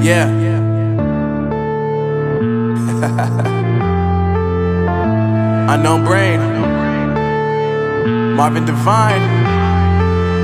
Yeah. Unknown brain. Marvin Devine.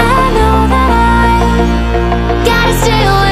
I know that I gotta stay away.